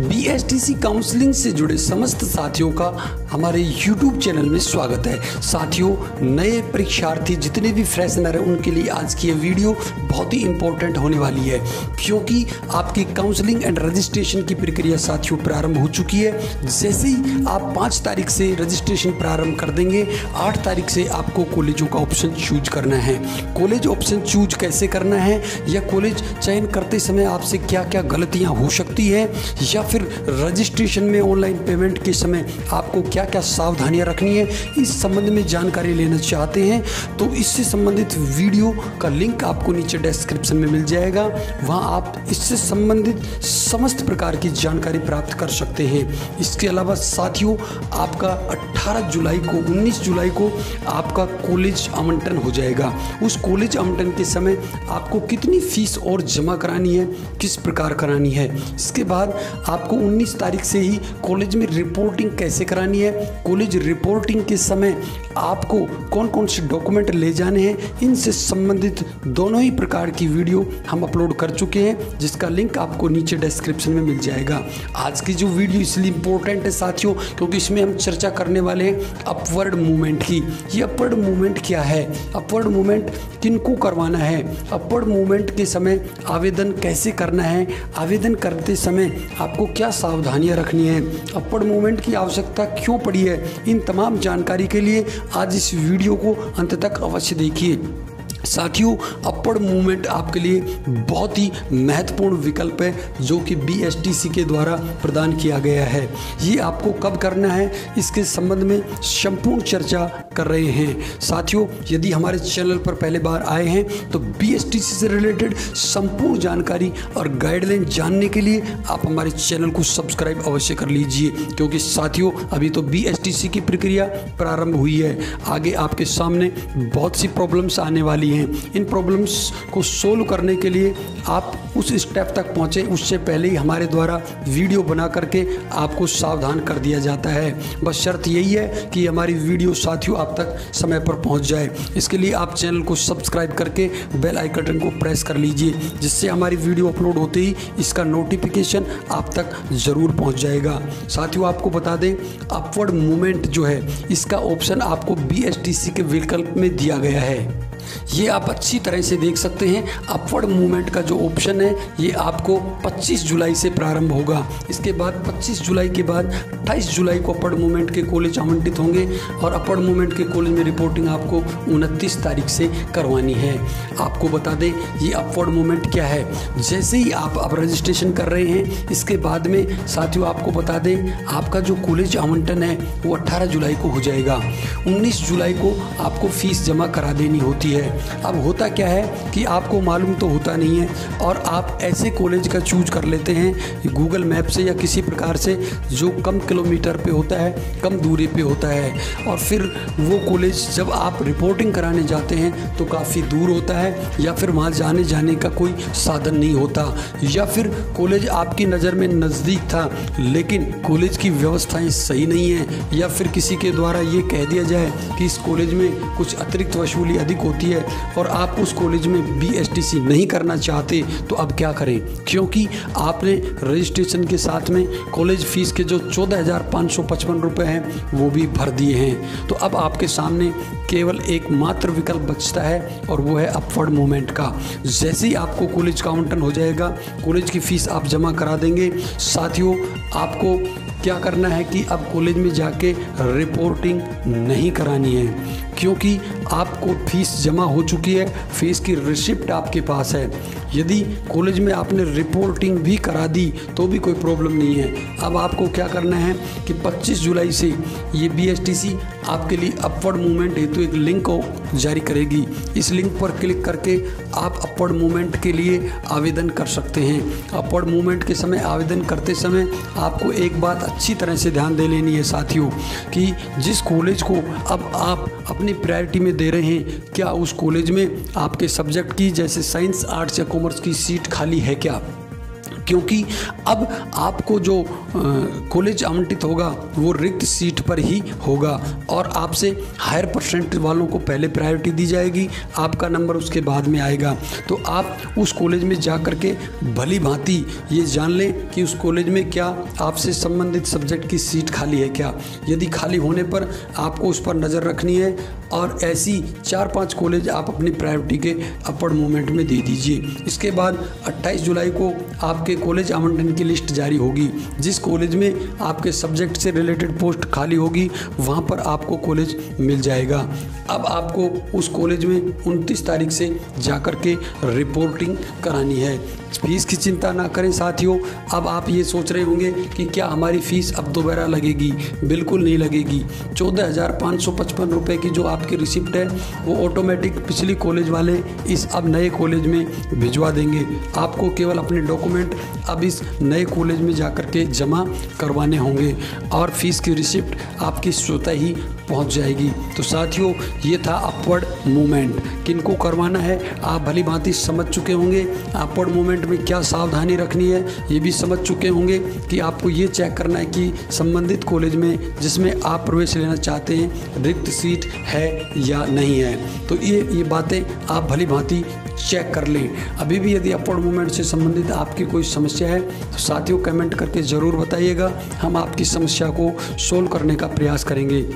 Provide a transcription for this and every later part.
BSTC counselling से जुड़े समस्त साथियों का हमारे YouTube चैनल में स्वागत है। साथियों, नए परीक्षार्थी जितने भी फ्रेशनर हैं उनके लिए आज की ये वीडियो बहुत ही इम्पोर्टेंट होने वाली है, क्योंकि आपकी काउंसलिंग एंड रजिस्ट्रेशन की प्रक्रिया साथियों प्रारंभ हो चुकी है। जैसे ही आप 5 तारीख से रजिस्ट्रेशन प्रारंभ कर देंगे, 8 तारीख से आपको कॉलेजों का ऑप्शन चूज करना है। कॉलेज ऑप्शन चूज कैसे करना है या कॉलेज चयन करते समय आपसे क्या क्या गलतियाँ हो सकती है या फिर रजिस्ट्रेशन में ऑनलाइन पेमेंट के समय आपको क्या क्या सावधानियां रखनी है, इस संबंध में जानकारी लेना चाहते हैं तो इससे संबंधित वीडियो का लिंक आपको नीचे डिस्क्रिप्शन में मिल जाएगा। वहां आप इससे संबंधित समस्त प्रकार की जानकारी प्राप्त कर सकते हैं। इसके अलावा साथियों, आपका 19 जुलाई को आपका कॉलेज आवंटन हो जाएगा। उस कॉलेज आवंटन के समय आपको कितनी फीस और जमा करानी है, किस प्रकार करानी है, इसके बाद आपको 19 तारीख से ही कॉलेज में रिपोर्टिंग कैसे करानी है, कॉलेज रिपोर्टिंग के समय आपको कौन कौन से डॉक्यूमेंट ले जाने हैं, इनसे संबंधित दोनों ही प्रकार की वीडियो हम अपलोड कर चुके हैं, जिसका लिंक आपको नीचे डिस्क्रिप्शन में मिल जाएगा। आज की जो वीडियो इसलिए इम्पोर्टेंट है साथियों क्योंकि इसमें हम चर्चा करने वाले हैं अपवर्ड मूवमेंट की। ये अपवर्ड मूवमेंट क्या है, अपवर्ड मूवमेंट किनको करवाना है, अपवर्ड मूवमेंट के समय आवेदन कैसे करना है, आवेदन करते समय आपको क्या सावधानियां रखनी है, अपवर्ड मूवमेंट की आवश्यकता क्यों पड़ी है, इन तमाम जानकारी के लिए आज इस वीडियो को अंत तक अवश्य देखिए। साथियों, अपवर्ड मूवमेंट आपके लिए बहुत ही महत्वपूर्ण विकल्प है जो कि बीएसटीसी के द्वारा प्रदान किया गया है। ये आपको कब करना है, इसके संबंध में संपूर्ण चर्चा कर रहे हैं। साथियों, यदि हमारे चैनल पर पहली बार आए हैं तो बीएसटीसी से रिलेटेड संपूर्ण जानकारी और गाइडलाइन जानने के लिए आप हमारे चैनल को सब्सक्राइब अवश्य कर लीजिए, क्योंकि साथियों अभी तो बीएसटीसी की प्रक्रिया प्रारंभ हुई है। आगे आपके सामने बहुत सी प्रॉब्लम्स आने वाली है। इन प्रॉब्लम्स को सोल्व करने के लिए आप उस स्टेप तक पहुंचे उससे पहले ही हमारे द्वारा वीडियो बना करके आपको सावधान कर दिया जाता है। बस शर्त यही है कि हमारी वीडियो साथियों आप तक समय पर पहुंच जाए। इसके लिए आप चैनल को सब्सक्राइब करके बेल आइकन को प्रेस कर लीजिए, जिससे हमारी वीडियो अपलोड होते ही इसका नोटिफिकेशन आप तक जरूर पहुँच जाएगा। साथियों, आपको बता दें अपवर्ड मूवमेंट जो है इसका ऑप्शन आपको बीएसटीसी के विकल्प में दिया गया है। ये आप अच्छी तरह से देख सकते हैं। अपवर्ड मूवमेंट का जो ऑप्शन है ये आपको 25 जुलाई से प्रारंभ होगा। इसके बाद 25 जुलाई के बाद 28 जुलाई को अपवर्ड मूवमेंट के कॉलेज आवंटित होंगे और अपवर्ड मूवमेंट के कॉलेज में रिपोर्टिंग आपको 29 तारीख से करवानी है। आपको बता दें ये अपवर्ड मूवमेंट क्या है। जैसे ही आप रजिस्ट्रेशन कर रहे हैं, इसके बाद में साथियों आपको बता दें आपका जो कॉलेज आवंटन है वो 18 जुलाई को हो जाएगा। 19 जुलाई को आपको फीस जमा करा देनी होती है। अब होता क्या है कि आपको मालूम तो होता नहीं है और आप ऐसे कॉलेज का चूज कर लेते हैं गूगल मैप से या किसी प्रकार से जो कम किलोमीटर पे होता है, कम दूरी पे होता है, और फिर वो कॉलेज जब आप रिपोर्टिंग कराने जाते हैं तो काफ़ी दूर होता है या फिर वहाँ जाने का कोई साधन नहीं होता, या फिर कॉलेज आपकी नज़र में नज़दीक था लेकिन कॉलेज की व्यवस्थाएँ सही नहीं है, या फिर किसी के द्वारा ये कह दिया जाए कि इस कॉलेज में कुछ अतिरिक्त वसूली अधिक होती है और आप उस कॉलेज में बीएसटीसी नहीं करना चाहते तो अब क्या करें, क्योंकि आपने रजिस्ट्रेशन के साथ में कॉलेज फीस के जो 14,555 रुपये हैं वो भी भर दिए हैं। तो अब आपके सामने केवल एक मात्र विकल्प बचता है और वो है अपवर्ड मूवमेंट का। जैसे ही आपको कॉलेज का आवंटन हो जाएगा, कॉलेज की फीस आप जमा करा देंगे। साथियों, आपको क्या करना है कि अब कॉलेज में जाके रिपोर्टिंग नहीं करानी है, क्योंकि आपको फीस जमा हो चुकी है, फीस की रिसिप्ट आपके पास है। यदि कॉलेज में आपने रिपोर्टिंग भी करा दी तो भी कोई प्रॉब्लम नहीं है। अब आपको क्या करना है कि 25 जुलाई से ये बीएसटीसी आपके लिए अपवर्ड मूवमेंट हेतु एक लिंक जारी करेगी। इस लिंक पर क्लिक करके आप अपवर्ड मूवमेंट के लिए आवेदन कर सकते हैं। अपवर्ड मूवमेंट के समय आवेदन करते समय आपको एक बात अच्छी तरह से ध्यान दे लेनी है साथियों कि जिस कॉलेज को अब आप अपनी प्रायोरिटी में दे रहे हैं, क्या उस कॉलेज में आपके सब्जेक्ट की जैसे साइंस, आर्ट्स या कॉमर्स की सीट खाली है क्या, क्योंकि अब आपको जो कॉलेज आवंटित होगा वो रिक्त सीट पर ही होगा और आपसे हायर परसेंट वालों को पहले प्रायोरिटी दी जाएगी, आपका नंबर उसके बाद में आएगा। तो आप उस कॉलेज में जा कर के भली भांति ये जान लें कि उस कॉलेज में क्या आपसे संबंधित सब्जेक्ट की सीट खाली है क्या। यदि खाली होने पर आपको उस पर नज़र रखनी है और ऐसी 4-5 कॉलेज आप अपनी प्रायोरिटी के अपवर्ड मूवमेंट में दे दीजिए। इसके बाद 28 जुलाई को आपके कॉलेज आवंटन की लिस्ट जारी होगी। जिस कॉलेज में आपके सब्जेक्ट से रिलेटेड पोस्ट खाली होगी वहाँ पर आपको कॉलेज मिल जाएगा। अब आपको उस कॉलेज में 29 तारीख से जाकर के रिपोर्टिंग करानी है। फीस की चिंता ना करें साथियों। अब आप ये सोच रहे होंगे कि क्या हमारी फ़ीस अब दोबारा लगेगी? बिल्कुल नहीं लगेगी। 14,555 रुपये की जो आपकी रिसिप्ट है वो ऑटोमेटिक पिछली कॉलेज वाले इस अब नए कॉलेज में भिजवा देंगे। आपको केवल अपने डॉक्यूमेंट अब इस नए कॉलेज में जाकर के जमा करवाने होंगे और फीस की रिसिप्ट आपकी स्वतः ही पहुंच जाएगी। तो साथियों ये था अपवर्ड मूवमेंट। किनको करवाना है आप भली भांति समझ चुके होंगे। अपवर्ड मूवमेंट में क्या सावधानी रखनी है ये भी समझ चुके होंगे कि आपको ये चेक करना है कि संबंधित कॉलेज में जिसमें आप प्रवेश लेना चाहते हैं रिक्त सीट है या नहीं है। तो ये बातें आप भली भांति चेक कर लें। अभी भी यदि अपवर्ड मूवमेंट से संबंधित आपकी कोई समस्या है तो साथियों कमेंट करके ज़रूर बताइएगा, हम आपकी समस्या को सोल्व करने का प्रयास करेंगे।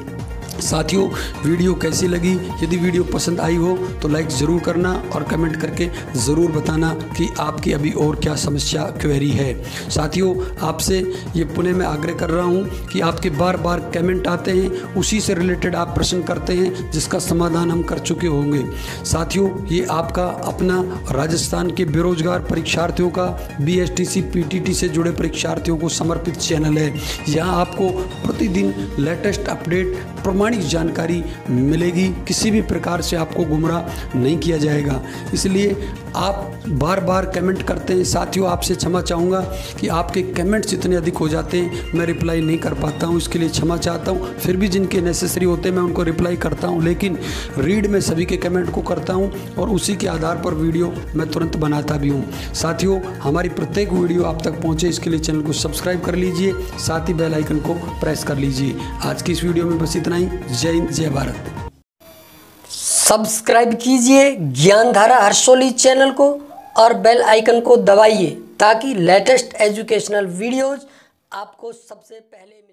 साथियों वीडियो कैसी लगी? यदि वीडियो पसंद आई हो तो लाइक ज़रूर करना और कमेंट करके ज़रूर बताना कि आपकी अभी और क्या समस्या क्वेरी है। साथियों आपसे ये पुणे में आग्रह कर रहा हूँ कि आपके बार बार कमेंट आते हैं, उसी से रिलेटेड आप प्रश्न करते हैं जिसका समाधान हम कर चुके होंगे। साथियों ये आपका अपना राजस्थान के बेरोजगार परीक्षार्थियों का BSTC PTTET से जुड़े परीक्षार्थियों को समर्पित चैनल है। यहाँ आपको प्रतिदिन लेटेस्ट अपडेट जानकारी मिलेगी, किसी भी प्रकार से आपको गुमराह नहीं किया जाएगा। इसलिए आप बार बार कमेंट करते हैं साथियों, आपसे क्षमा चाहूँगा कि आपके कमेंट्स इतने अधिक हो जाते हैं मैं रिप्लाई नहीं कर पाता हूँ, इसके लिए क्षमा चाहता हूँ। फिर भी जिनके नेसेसरी होते हैं मैं उनको रिप्लाई करता हूँ, लेकिन रीड में सभी के कमेंट को करता हूँ और उसी के आधार पर वीडियो मैं तुरंत बनाता भी हूँ। साथियों हमारी प्रत्येक वीडियो आप तक पहुँचे इसके लिए चैनल को सब्सक्राइब कर लीजिए, साथ ही बेल आइकन को प्रेस कर लीजिए। आज की इस वीडियो में बस इतना ही। जय हिंद जय भारत। सब्सक्राइब कीजिए ज्ञानधारा हर्सोली चैनल को और बेल आइकन को दबाइए ताकि लेटेस्ट एजुकेशनल वीडियोज आपको सबसे पहले